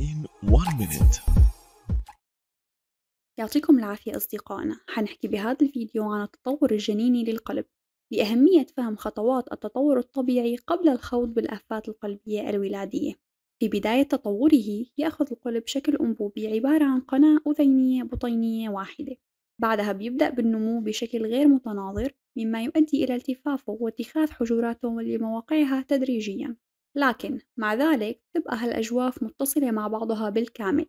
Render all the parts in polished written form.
in 1 minute. يعطيكم العافية أصدقائنا. حنحكي بهذا الفيديو عن التطور الجنيني للقلب لأهمية فهم خطوات التطور الطبيعي قبل الخوض بالآفات القلبية الولادية. في بداية تطوره يأخذ القلب شكل أنبوبي عبارة عن قناة أذينية بطينية واحدة، بعدها بيبدأ بالنمو بشكل غير متناظر مما يؤدي إلى التفافه واتخاذ حجراته لمواقعها تدريجيا، لكن مع ذلك تبقى هالأجواف متصلة مع بعضها بالكامل،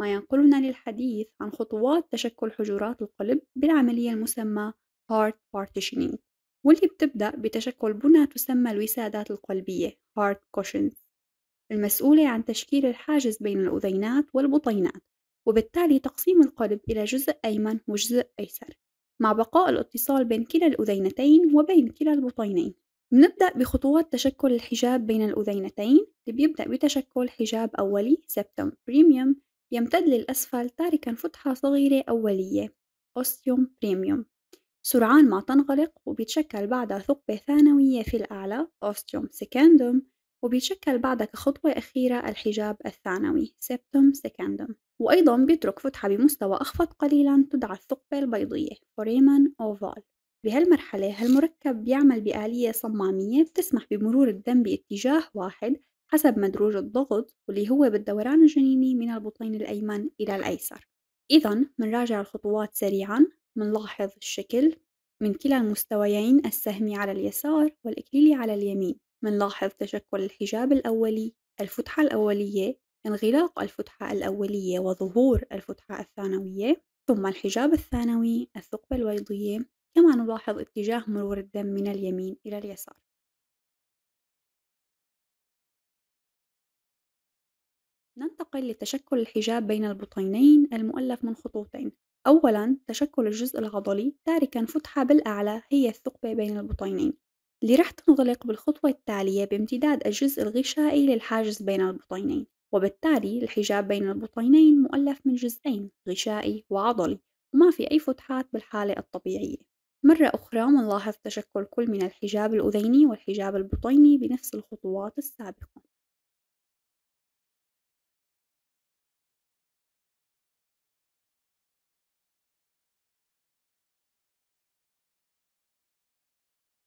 ما ينقلنا للحديث عن خطوات تشكل حجرات القلب بالعملية المسمى Heart Partitioning، واللي بتبدأ بتشكل بنى تسمى الوسادات القلبية Heart Cushions، المسؤولة عن تشكيل الحاجز بين الأذينات والبطينات، وبالتالي تقسيم القلب إلى جزء أيمن وجزء أيسر، مع بقاء الاتصال بين كلا الأذينتين وبين كلا البطينين. بنبدأ بخطوات تشكل الحجاب بين الأذينتين، اللي بيبدأ بتشكل حجاب أولي Septum Primum يمتد للأسفل تاركاً فتحة صغيرة أولية Ostium Primum، سرعان ما تنغلق وبيتشكل بعدها ثقبة ثانوية في الأعلى Ostium Secundum، وبيتشكل بعدها كخطوة أخيرة الحجاب الثانوي Septum Secundum، وأيضاً بيترك فتحة بمستوى أخفض قليلاً تدعى الثقبة البيضية Foramen Ovale. بهالمرحلة هالمركب بيعمل بآلية صمامية بتسمح بمرور الدم باتجاه واحد حسب مدروج الضغط، واللي هو بالدوران الجنيني من البطين الأيمن إلى الأيسر. إذن منراجع الخطوات سريعاً، منلاحظ الشكل من كلا المستويين، السهمي على اليسار والإكليلي على اليمين، منلاحظ تشكل الحجاب الأولي، الفتحة الأولية، انغلاق الفتحة الأولية وظهور الفتحة الثانوية، ثم الحجاب الثانوي، الثقبة البيضية، كما نلاحظ اتجاه مرور الدم من اليمين إلى اليسار. ننتقل لتشكل الحجاب بين البطينين المؤلف من خطوتين. أولاً تشكل الجزء العضلي تاركاً فتحة بالأعلى هي الثقبة بين البطينين، اللي راح تنغلق بالخطوة التالية بامتداد الجزء الغشائي للحاجز بين البطينين، وبالتالي الحجاب بين البطينين مؤلف من جزئين غشائي وعضلي، وما في أي فتحات بالحالة الطبيعية. مرة أخرى منلاحظ تشكل كل من الحجاب الأذيني والحجاب البطيني بنفس الخطوات السابقة.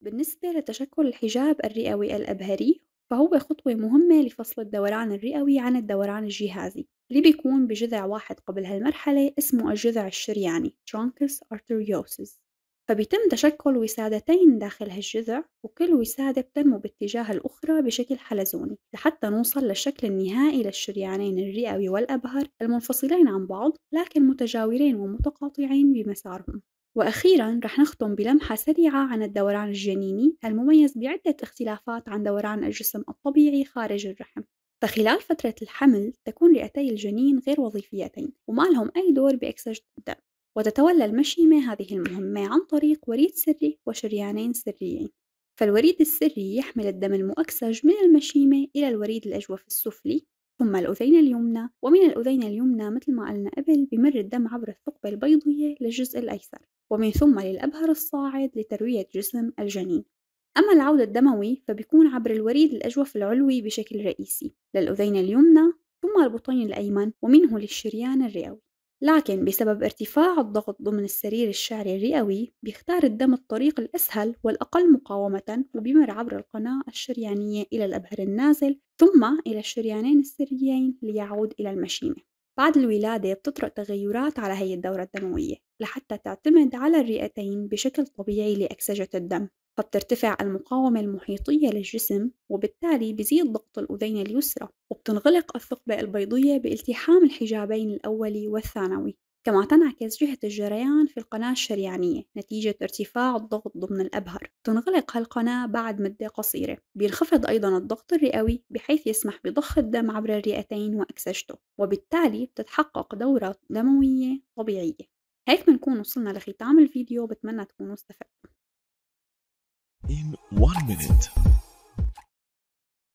بالنسبة لتشكل الحجاب الرئوي الأبهري فهو خطوة مهمة لفصل الدوران الرئوي عن الدوران الجهازي، اللي بيكون بجذع واحد قبل هالمرحلة اسمه الجذع الشرياني Truncus Arteriosus، فبيتم تشكل وسادتين داخل هالجذع، وكل وسادة بتنمو باتجاه الأخرى بشكل حلزوني لحتى نوصل للشكل النهائي للشريانين الرئوي والأبهر المنفصلين عن بعض لكن متجاورين ومتقاطعين بمسارهم. وأخيراً رح نختم بلمحة سريعة عن الدوران الجنيني المميز بعدة اختلافات عن دوران الجسم الطبيعي خارج الرحم. فخلال فترة الحمل تكون رئتي الجنين غير وظيفيتين وما لهم أي دور بأكسجة الدم، وتتولى المشيمة هذه المهمة عن طريق وريد سري وشريانين سريين. فالوريد السري يحمل الدم المؤكسج من المشيمة إلى الوريد الأجوف السفلي ثم الأذين اليمنى، ومن الأذين اليمنى مثل ما قلنا قبل بمر الدم عبر الثقبة البيضية للجزء الأيسر، ومن ثم للأبهر الصاعد لتروية جسم الجنين. أما العود الدموي فبيكون عبر الوريد الأجوف العلوي بشكل رئيسي للأذين اليمنى ثم البطين الأيمن ومنه للشريان الرئوي، لكن بسبب ارتفاع الضغط ضمن السرير الشعري الرئوي بيختار الدم الطريق الأسهل والأقل مقاومة وبيمر عبر القناة الشريانية إلى الأبهر النازل ثم إلى الشريانين السريين ليعود إلى المشيمة. بعد الولادة بتطرأ تغيرات على هي الدورة الدموية لحتى تعتمد على الرئتين بشكل طبيعي لأكسجة الدم، فبترتفع المقاومة المحيطية للجسم وبالتالي بزيد ضغط الأذين اليسرى، وبتنغلق الثقبة البيضية بالتحام الحجابين الأولي والثانوي، كما تنعكس جهة الجريان في القناة الشريانية نتيجة ارتفاع الضغط ضمن الأبهر. تنغلق هالقناة بعد مدة قصيرة. بينخفض أيضا الضغط الرئوي بحيث يسمح بضخ الدم عبر الرئتين وأكسجته، وبالتالي بتتحقق دورة دموية طبيعية. هيك بنكون وصلنا لختام الفيديو، بتمنى تكونوا استفدتوا. In 1 minute.